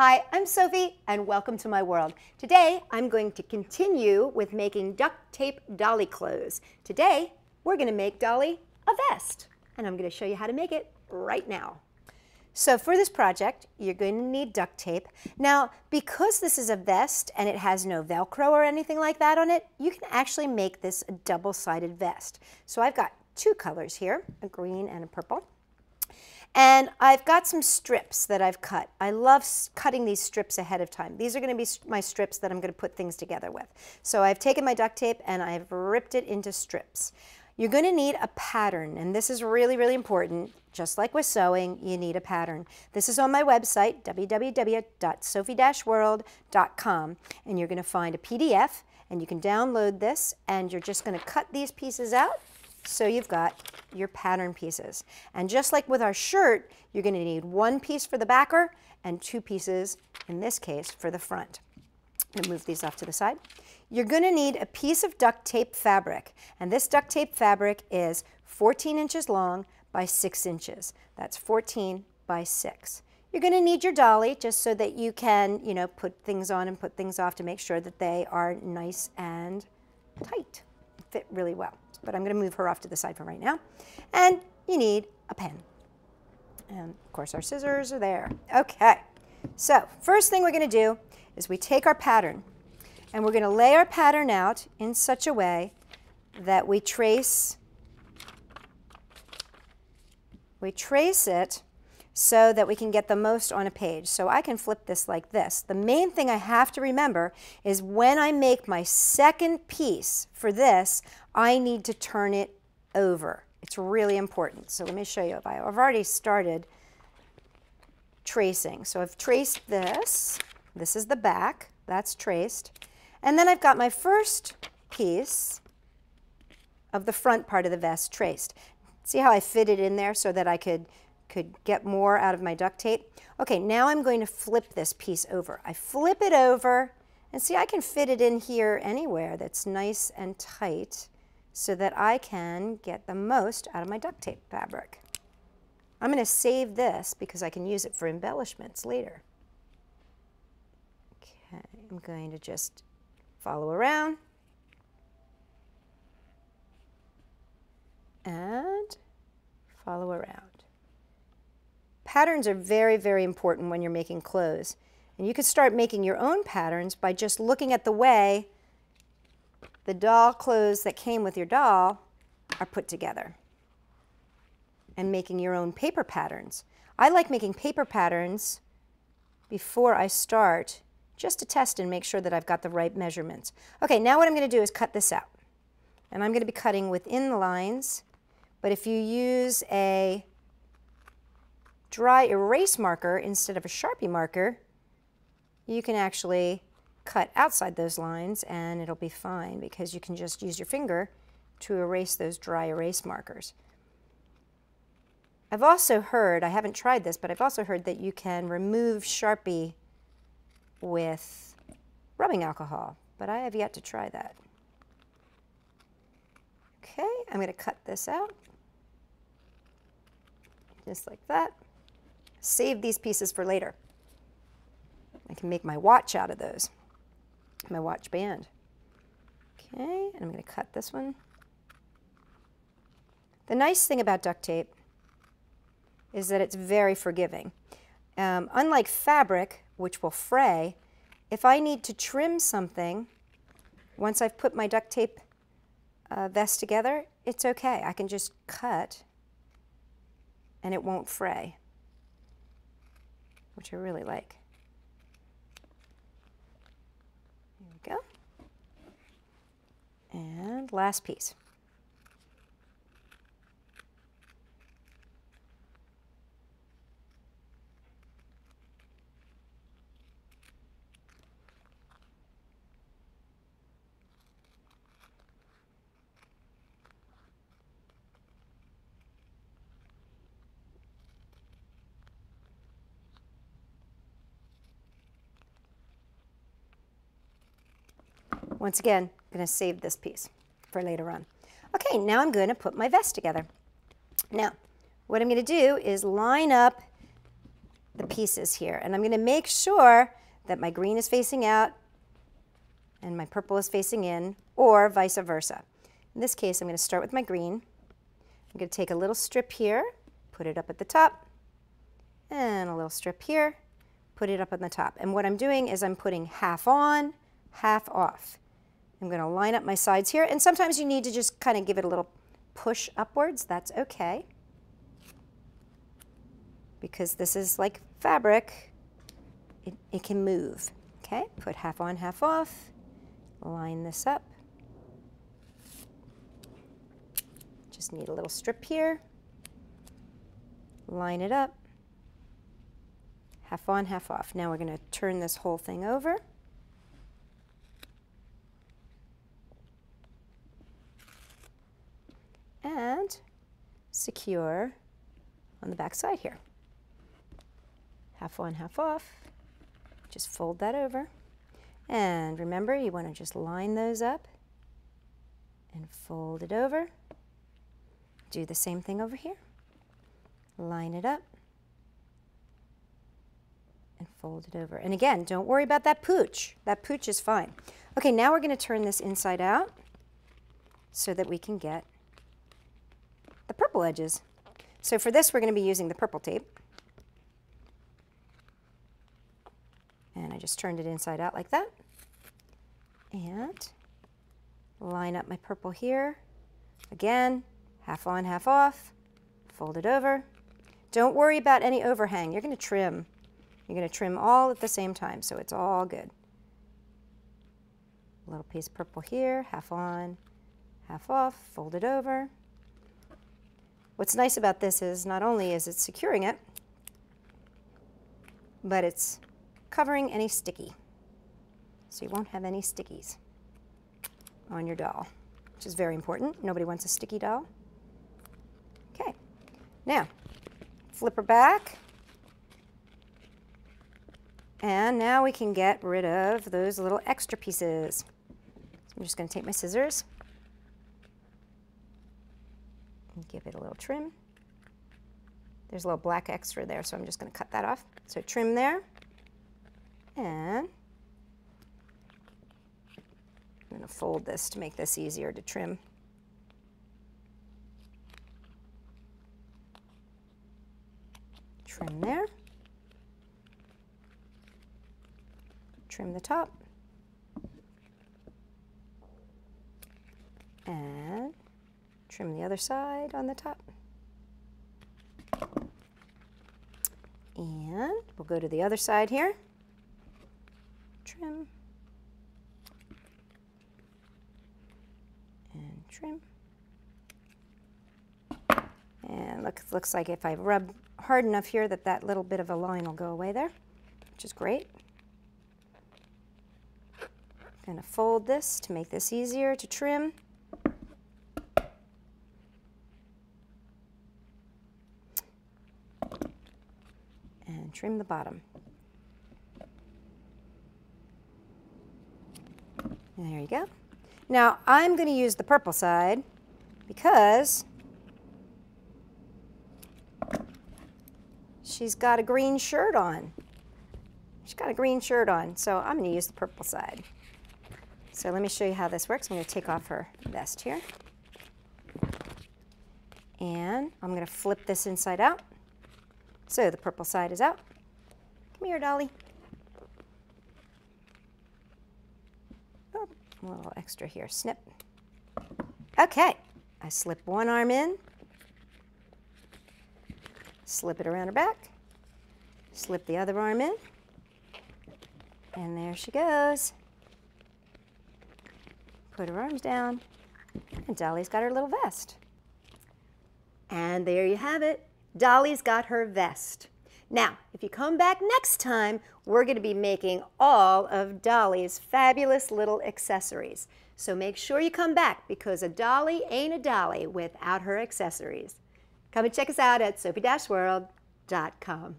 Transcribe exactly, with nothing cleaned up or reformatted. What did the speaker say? Hi, I'm Sophie and welcome to my world. Today I'm going to continue with making duct tape dolly clothes. Today we're going to make Dolly a vest and I'm going to show you how to make it right now. So for this project you're going to need duct tape. Now because this is a vest and it has no Velcro or anything like that on it, you can actually make this a double-sided vest. So I've got two colors here, a green and a purple. And I've got some strips that I've cut. I love cutting these strips ahead of time. These are going to be my strips that I'm going to put things together with. So I've taken my duct tape and I've ripped it into strips. You're going to need a pattern, and this is really, really important. Just like with sewing, you need a pattern. This is on my website, w w w dot sophie dash world dot com, and you're going to find a P D F, and you can download this, and you're just going to cut these pieces out. So you've got your pattern pieces. And just like with our shirt, you're going to need one piece for the backer and two pieces, in this case, for the front. I'm going to move these off to the side. You're going to need a piece of duct tape fabric. And this duct tape fabric is fourteen inches long by six inches. That's fourteen by six. You're going to need your dolly just so that you can, you know, put things on and put things off to make sure that they are nice and tight. Fit really well. But I'm going to move her off to the side for right now. And you need a pen. And of course our scissors are there. Okay. So first thing we're going to do is we take our pattern and we're going to lay our pattern out in such a way that we trace we trace it so that we can get the most on a page. So I can flip this like this. The main thing I have to remember is when I make my second piece for this, I need to turn it over. It's really important. So let me show you. If I, I've already started tracing. So I've traced this. This is the back. That's traced. And then I've got my first piece of the front part of the vest traced. See how I fit it in there so that I could could get more out of my duct tape. Okay, now I'm going to flip this piece over. I flip it over, and see, I can fit it in here anywhere that's nice and tight so that I can get the most out of my duct tape fabric. I'm going to save this because I can use it for embellishments later. Okay, I'm going to just follow around. And follow around. Patterns are very, very important when you're making clothes. And you can start making your own patterns by just looking at the way the doll clothes that came with your doll are put together and making your own paper patterns. I like making paper patterns before I start just to test and make sure that I've got the right measurements. Okay, now what I'm going to do is cut this out. And I'm going to be cutting within the lines, but if you use a dry erase marker instead of a Sharpie marker, you can actually cut outside those lines and it'll be fine because you can just use your finger to erase those dry erase markers. I've also heard, I haven't tried this, but I've also heard that you can remove Sharpie with rubbing alcohol, but I have yet to try that. Okay, I'm going to cut this out just like that. Save these pieces for later. I can make my watch out of those, my watch band. Okay, and I'm going to cut this one. The nice thing about duct tape is that it's very forgiving. Um, unlike fabric, which will fray, if I need to trim something, once I've put my duct tape uh, vest together, it's okay. I can just cut and it won't fray, which I really like. There we go. And last piece. Once again, I'm going to save this piece for later on. Okay, now I'm going to put my vest together. Now, what I'm going to do is line up the pieces here. And I'm going to make sure that my green is facing out and my purple is facing in, or vice versa. In this case, I'm going to start with my green. I'm going to take a little strip here, put it up at the top, and a little strip here, put it up on the top. And what I'm doing is I'm putting half on, half off. I'm going to line up my sides here, and sometimes you need to just kind of give it a little push upwards. That's okay, because this is like fabric. It, it can move. Okay, put half on, half off, line this up. Just need a little strip here, line it up, half on, half off. Now we're going to turn this whole thing over. And secure on the back side here. Half on, half off. Just fold that over. And remember, you want to just line those up and fold it over. Do the same thing over here. Line it up and fold it over. And again, don't worry about that pooch. That pooch is fine. Okay, now we're going to turn this inside out so that we can get the purple edges. So for this, we're going to be using the purple tape. And I just turned it inside out like that. And line up my purple here. Again, half on, half off. Fold it over. Don't worry about any overhang. You're going to trim. You're going to trim all at the same time, so it's all good. A little piece of purple here, half on, half off. Fold it over. What's nice about this is not only is it securing it, but it's covering any sticky. So you won't have any stickies on your doll, which is very important. Nobody wants a sticky doll. Okay, now flip her back. And now we can get rid of those little extra pieces. So I'm just going to take my scissors. Give it a little trim. There's a little black extra there, so I'm just going to cut that off. So trim there, and I'm going to fold this to make this easier to trim. Trim there. Trim the top. And trim the other side on the top. And we'll go to the other side here. Trim. And trim. And look, it looks like if I rub hard enough here that that little bit of a line will go away there, which is great. I'm gonna fold this to make this easier to trim. And trim the bottom. And there you go. Now I'm going to use the purple side because she's got a green shirt on. She's got a green shirt on, so I'm going to use the purple side. So let me show you how this works. I'm going to take off her vest here. And I'm going to flip this inside out. So the purple side is out. Come here, Dolly. Oh, a little extra here. Snip. Okay. I slip one arm in. Slip it around her back. Slip the other arm in. And there she goes. Put her arms down. And Dolly's got her little vest. And there you have it. Dolly's got her vest. Now, if you come back next time, we're going to be making all of Dolly's fabulous little accessories. So make sure you come back, because a dolly ain't a dolly without her accessories. Come and check us out at sophie world dot com.